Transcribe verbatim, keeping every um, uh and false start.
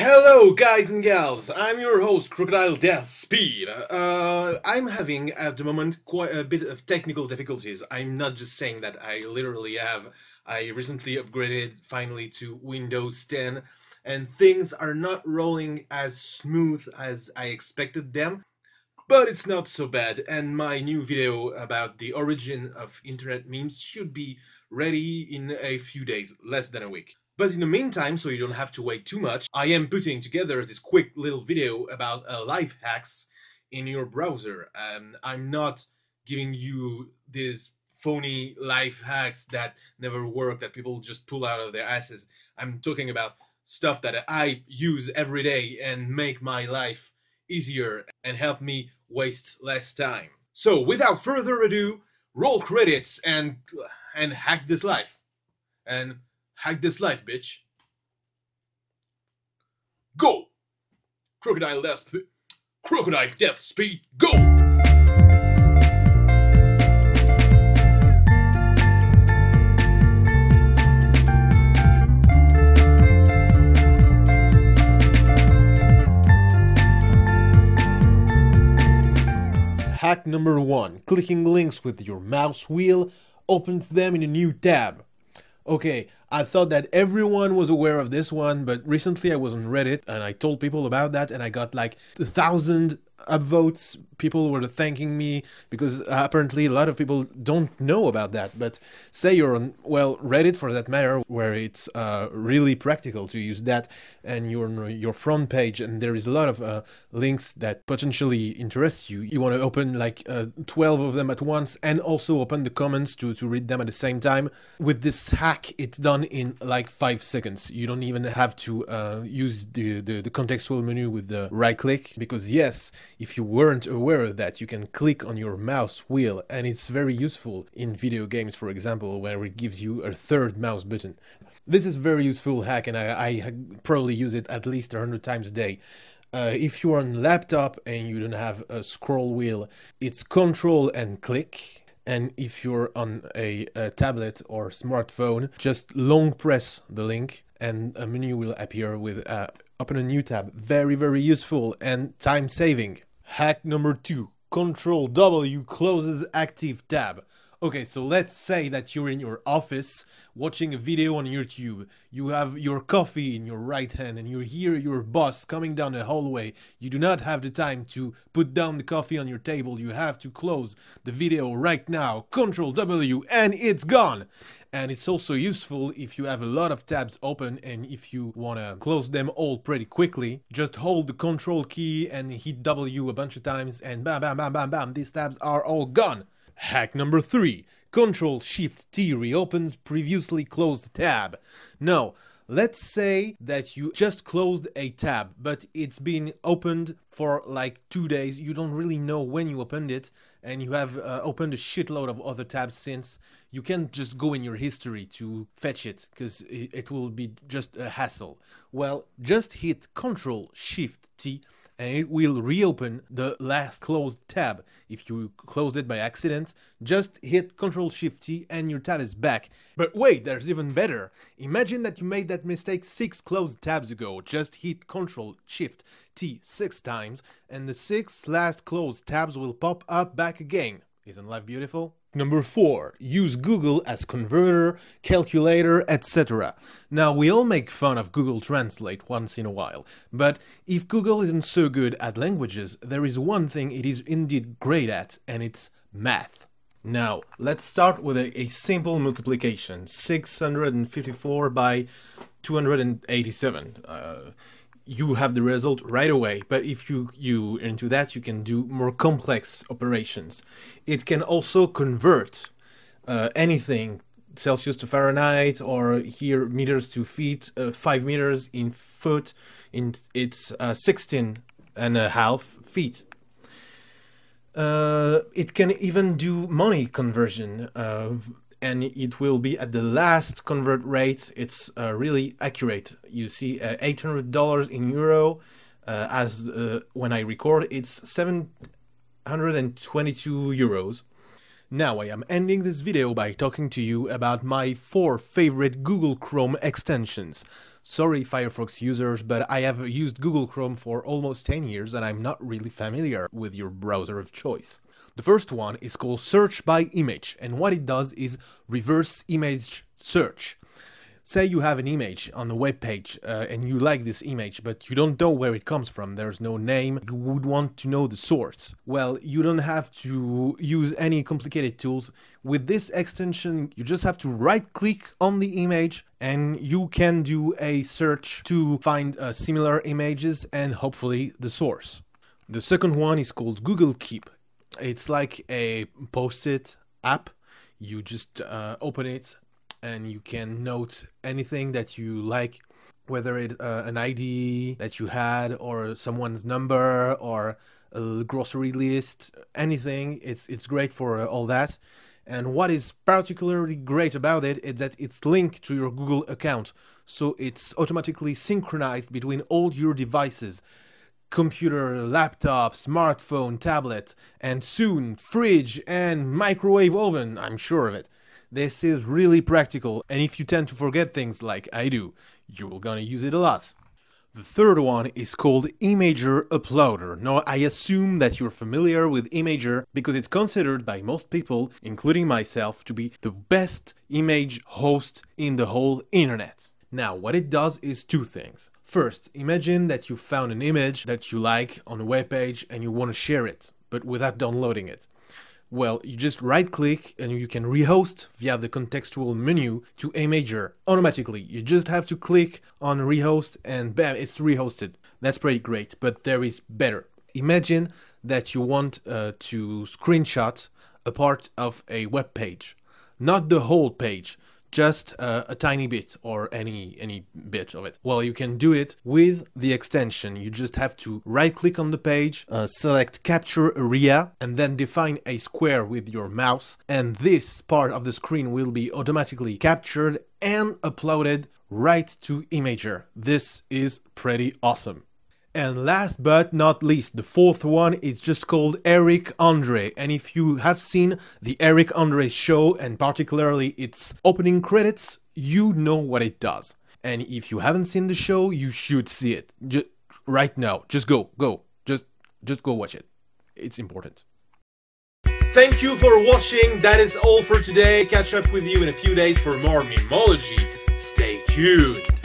Hello guys and gals, I'm your host Crocodile Death Speed. Uh, I'm having at the moment quite a bit of technical difficulties. I'm not just saying that, I literally have. I recently upgraded finally to Windows ten and things are not rolling as smooth as I expected them. But it's not so bad, and my new video about the origin of internet memes should be ready in a few days, less than a week. But in the meantime, so you don't have to wait too much, I am putting together this quick little video about uh, life hacks in your browser. Um, I'm not giving you these phony life hacks that never work, that people just pull out of their asses. I'm talking about stuff that I use every day and make my life easier and help me waste less time. So without further ado, roll credits and and hack this life. And hack this life, bitch. Go! Crocodile Death Speed. Crocodile Death Speed, go! Hack number one. Clicking links with your mouse wheel opens them in a new tab. Okay, I thought that everyone was aware of this one, but recently I was on Reddit and I told people about that and I got like a thousand upvotes. People were thanking me because apparently a lot of people don't know about that. But say you're on, well, Reddit for that matter, where it's uh, really practical to use that, and you're on your front page and there is a lot of uh, links that potentially interest you. You want to open like uh, twelve of them at once and also open the comments to, to read them at the same time. With this hack, it's done in like five seconds. You don't even have to uh, use the, the, the contextual menu with the right click, because yes, if you weren't aware of that, you can click on your mouse wheel, and it's very useful in video games, for example, where it gives you a third mouse button. This is a very useful hack, and I, I probably use it at least a hundred times a day. Uh, if you're on laptop and you don't have a scroll wheel, it's control and click. And if you're on a, a tablet or smartphone, just long press the link and a menu will appear with uh, open a new tab. Very, very useful and time saving. Hack number two, control W closes active tab. Okay, so let's say that you're in your office watching a video on YouTube. You have your coffee in your right hand and you hear your boss coming down the hallway. You do not have the time to put down the coffee on your table. You have to close the video right now. control W and it's gone. And it's also useful if you have a lot of tabs open and if you want to close them all pretty quickly. Just hold the control key and hit W a bunch of times and bam, bam, bam, bam, bam. These tabs are all gone. Hack number three, control shift T reopens previously closed tab. Now, let's say that you just closed a tab, but it's been opened for like two days. You don't really know when you opened it, and you have uh, opened a shitload of other tabs since. You can't just go in your history to fetch it, because it, it will be just a hassle. Well, just hit control shift T. And it will reopen the last closed tab. If you close it by accident, just hit control shift T and your tab is back. But wait, there's even better. Imagine that you made that mistake six closed tabs ago. Just hit control shift T six times and the six last closed tabs will pop up back again. Isn't life beautiful? Number four, use Google as converter, calculator, et cetera. Now, we all make fun of Google Translate once in a while, but if Google isn't so good at languages, there is one thing it is indeed great at, and it's math. Now, let's start with a, a simple multiplication, six hundred fifty-four by two hundred eighty-seven. Uh, you have the result right away, but if you you into that, you can do more complex operations. It can also convert uh, anything, Celsius to Fahrenheit, or here meters to feet, uh, five meters in foot, in it's uh, sixteen and a half feet. Uh, it can even do money conversion, uh, and it will be at the last convert rate. It's uh, really accurate. You see uh, eight hundred dollars in euro, uh, as uh, when I record, it's seven hundred twenty-two euros. Now I am ending this video by talking to you about my four favorite Google Chrome extensions. Sorry Firefox users, but I have used Google Chrome for almost ten years and I'm not really familiar with your browser of choice. The first one is called Search by Image, and what it does is reverse image search. Say you have an image on a web page uh, and you like this image, but you don't know where it comes from, there's no name, you would want to know the source. Well, you don't have to use any complicated tools. With this extension, you just have to right-click on the image and you can do a search to find uh, similar images and hopefully the source. The second one is called Google Keep. It's like a post-it app. You just uh, open it and you can note anything that you like, whether it's uh, an I D that you had or someone's number or a grocery list, anything. It's, it's great for uh, all that. And what is particularly great about it is that it's linked to your Google account. So it's automatically synchronized between all your devices. Computer, laptop, smartphone, tablet, and soon fridge and microwave oven, I'm sure of it. This is really practical, and if you tend to forget things like I do, you're gonna use it a lot. The third one is called Imgur Uploader. Now, I assume that you're familiar with Imgur because it's considered by most people, including myself, to be the best image host in the whole internet. Now, what it does is two things. First, imagine that you found an image that you like on a webpage and you want to share it, but without downloading it. Well, you just right-click and you can rehost via the contextual menu to Imgur automatically. You just have to click on rehost and bam, it's rehosted. That's pretty great, but there is better. Imagine that you want uh, to screenshot a part of a web page, not the whole page, just uh, a tiny bit or any any bit of it. Well, you can do it with the extension. You just have to right-click on the page, uh, select Capture Area, and then define a square with your mouse, and this part of the screen will be automatically captured and uploaded right to Imgur. This is pretty awesome. And last but not least, the fourth one is just called Eric Andre. And if you have seen the Eric Andre show, and particularly its opening credits, you know what it does. And if you haven't seen the show, you should see it. Just right now. Just go, go. Just, just go watch it. It's important. Thank you for watching. That is all for today. Catch up with you in a few days for more memology. Stay tuned.